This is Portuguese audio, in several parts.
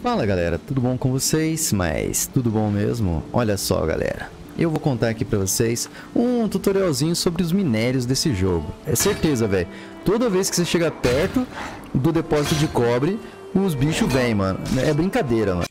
Fala galera, tudo bom com vocês? Mas tudo bom mesmo? Olha só galera, eu vou contar aqui pra vocês um tutorialzinho sobre os minérios desse jogo. É certeza, velho, toda vez que você chega perto do depósito de cobre, os bichos vêm, mano. É brincadeira, mano.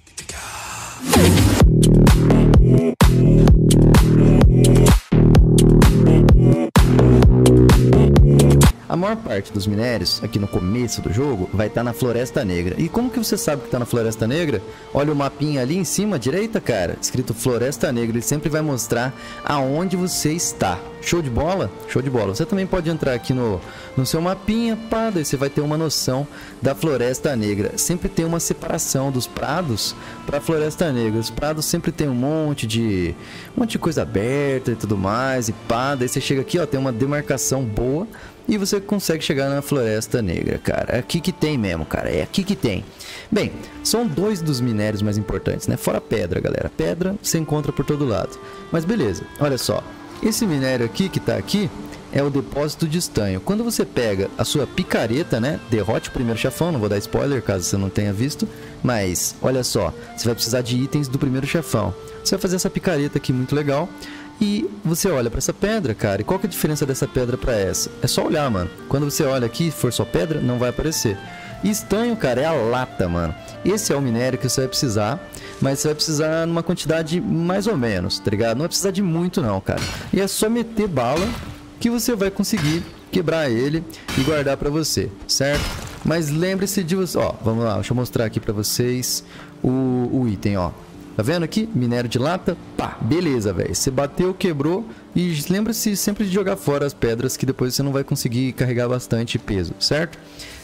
A maior parte dos minérios, aqui no começo do jogo, vai estar na Floresta Negra. E como que você sabe que está na Floresta Negra? Olha o mapinha ali em cima, à direita, cara. Escrito Floresta Negra, ele sempre vai mostrar aonde você está. Show de bola? Show de bola. Você também pode entrar aqui no seu mapinha, pá, daí você vai ter uma noção da Floresta Negra. Sempre tem uma separação dos prados para a Floresta Negra. Os prados sempre tem um monte de coisa aberta e tudo mais, e pá, daí você chega aqui, ó, tem uma demarcação boa. E você consegue chegar na Floresta Negra, cara. É aqui que tem mesmo, cara. É aqui que tem. Bem, são dois dos minérios mais importantes, né? Fora pedra, galera. Pedra você encontra por todo lado. Mas beleza, olha só. Esse minério aqui que tá aqui é o depósito de estanho. Quando você pega a sua picareta, né? Derrote o primeiro chefão. Não vou dar spoiler caso você não tenha visto. Mas, olha só. Você vai precisar de itens do primeiro chefão. Você vai fazer essa picareta aqui, muito legal. E você olha pra essa pedra, cara, e qual que é a diferença dessa pedra pra essa? É só olhar, mano. Quando você olha aqui, for só pedra, não vai aparecer. E estanho, cara, é a lata, mano. Esse é o minério que você vai precisar, mas você vai precisar numa quantidade mais ou menos, tá ligado? Não vai precisar de muito não, cara. E é só meter bala que você vai conseguir quebrar ele e guardar pra você, certo? Mas lembre-se de você... Ó, vamos lá, deixa eu mostrar aqui pra vocês o item, ó. Tá vendo aqui? Minério de lata. Pá, beleza, velho. Você bateu, quebrou. E lembra-se sempre de jogar fora as pedras, que depois você não vai conseguir carregar bastante peso, certo?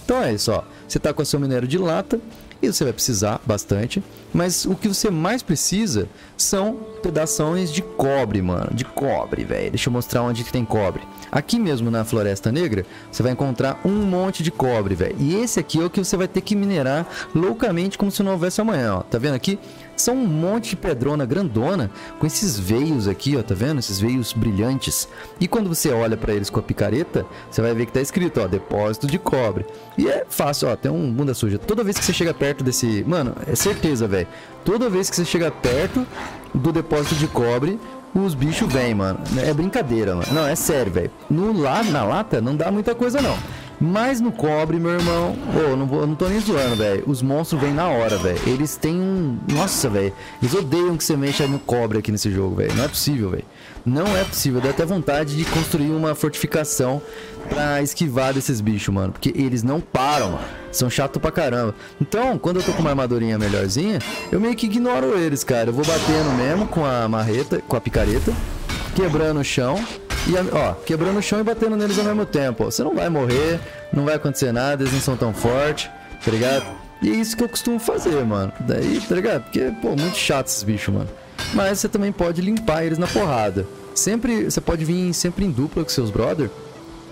Então é isso, ó. Você tá com o seu minério de lata e você vai precisar bastante. Mas o que você mais precisa são pedaços de cobre, mano. De cobre, velho. Deixa eu mostrar onde que tem cobre. Aqui mesmo na Floresta Negra, você vai encontrar um monte de cobre, velho. E esse aqui é o que você vai ter que minerar loucamente como se não houvesse amanhã, ó. Tá vendo aqui? São um monte de pedrona grandona com esses veios aqui, ó, tá vendo? Esses veios brilhantes. E quando você olha para eles com a picareta, você vai ver que tá escrito, ó, depósito de cobre. E é fácil, ó, tem um bunda suja. Toda vez que você chega perto desse... Mano, é certeza, velho. Toda vez que você chega perto do depósito de cobre, os bichos vêm, mano. É brincadeira, mano. Não, é sério, velho. Na lata não dá muita coisa, não. Mas no cobre, meu irmão, oh, eu não tô nem zoando, velho. Os monstros vêm na hora, velho. Eles têm um... Nossa, velho. Eles odeiam que você mexa no cobre aqui nesse jogo, velho. Não é possível, velho. Não é possível. Dá até vontade de construir uma fortificação pra esquivar desses bichos, mano. Porque eles não param, mano. São chatos pra caramba. Então, quando eu tô com uma armadurinha melhorzinha, eu meio que ignoro eles, cara. Eu vou batendo mesmo com a marreta, com a picareta, quebrando o chão. E, ó, quebrando o chão e batendo neles ao mesmo tempo, ó. Você não vai morrer, não vai acontecer nada, eles não são tão fortes, tá ligado? E é isso que eu costumo fazer, mano. Daí, tá ligado? Porque, pô, muito chato esses bichos, mano. Mas você também pode limpar eles na porrada. Sempre, você pode vir sempre em dupla com seus brother.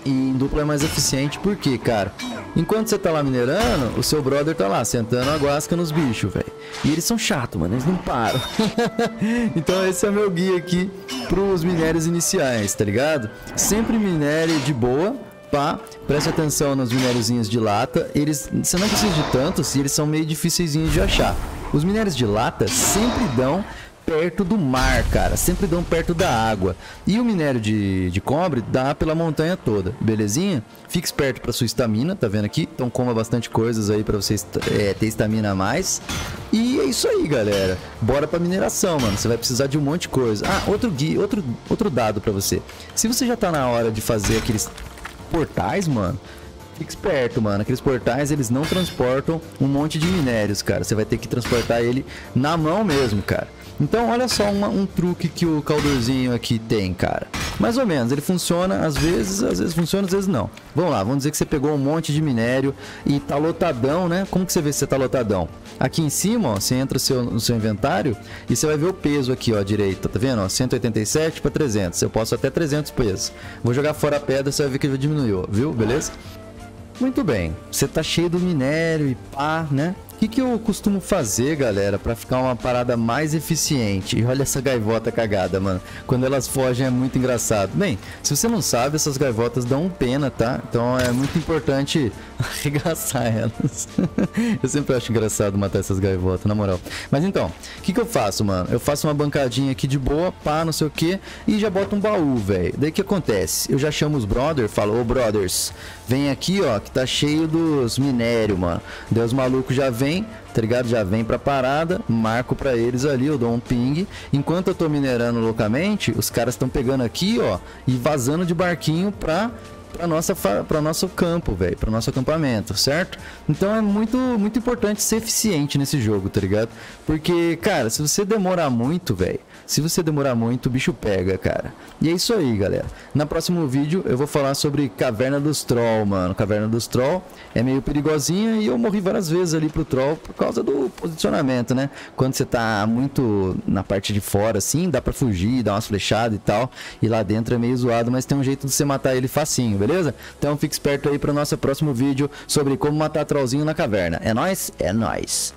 E em dupla é mais eficiente, porque, cara, enquanto você tá lá minerando, o seu brother tá lá sentando a guasca nos bichos, velho. E eles são chatos, mano, eles não param. Então esse é meu guia aqui pros minérios iniciais, tá ligado? Sempre minério de boa, pá. Preste atenção nos minériozinhos de lata. Eles, você não precisa de tantos e eles são meio dificilzinhos de achar. Os minérios de lata sempre dão perto do mar, cara, sempre dão perto da água. E o minério de cobre dá pela montanha toda, belezinha? Fique esperto para sua estamina, tá vendo aqui? Então coma bastante coisas aí para você ter estamina a mais. E é isso aí, galera. Bora pra mineração, mano. Você vai precisar de um monte de coisa. Ah, outro dado para você. Se você já tá na hora de fazer aqueles portais, mano, fique esperto, mano. Aqueles portais, eles não transportam um monte de minérios, cara. Você vai ter que transportar ele na mão mesmo, cara. Então, olha só um truque que o Caldorzinho aqui tem, cara. Mais ou menos, ele funciona, às vezes funciona, às vezes não. Vamos lá, vamos dizer que você pegou um monte de minério e tá lotadão, né? Como que você vê se você tá lotadão? Aqui em cima, ó, você entra no seu inventário e você vai ver o peso aqui, ó, à direita, tá vendo? Ó, 187 para 300, eu posso até 300 pesos. Vou jogar fora a pedra, você vai ver que já diminuiu, viu? Beleza? Muito bem, você tá cheio do minério e pá, né? O que eu costumo fazer, galera, pra ficar uma parada mais eficiente? E olha essa gaivota cagada, mano. Quando elas fogem é muito engraçado. Bem, se você não sabe, essas gaivotas dão pena, tá? Então é muito importante arregaçar elas. Eu sempre acho engraçado matar essas gaivotas, na moral. Mas então, o que eu faço, mano? Eu faço uma bancadinha aqui de boa, pá, não sei o que, e já boto um baú, velho. Daí o que acontece? Eu já chamo os brothers, falo, ô brothers, vem aqui, ó, que tá cheio dos minérios, mano. Daí os malucos já vêm, tá ligado? Já vem pra parada, marco pra eles ali, eu dou um ping. Enquanto eu tô minerando loucamente, os caras estão pegando aqui, ó, e vazando de barquinho pra nosso campo, velho, pra nosso acampamento, certo? Então é muito importante ser eficiente nesse jogo, tá ligado? Porque, cara, se você demorar muito, velho, se você demorar muito, o bicho pega, cara. E é isso aí, galera. No próximo vídeo eu vou falar sobre Caverna dos Troll, mano. Caverna dos Troll é meio perigosinha e eu morri várias vezes ali pro Troll por causa do posicionamento, né? Quando você tá muito na parte de fora, assim, dá pra fugir, dar umas flechadas e tal. E lá dentro é meio zoado, mas tem um jeito de você matar ele facinho, beleza? Então fique esperto aí pro nosso próximo vídeo sobre como matar trollzinho na caverna. É nóis? É nóis!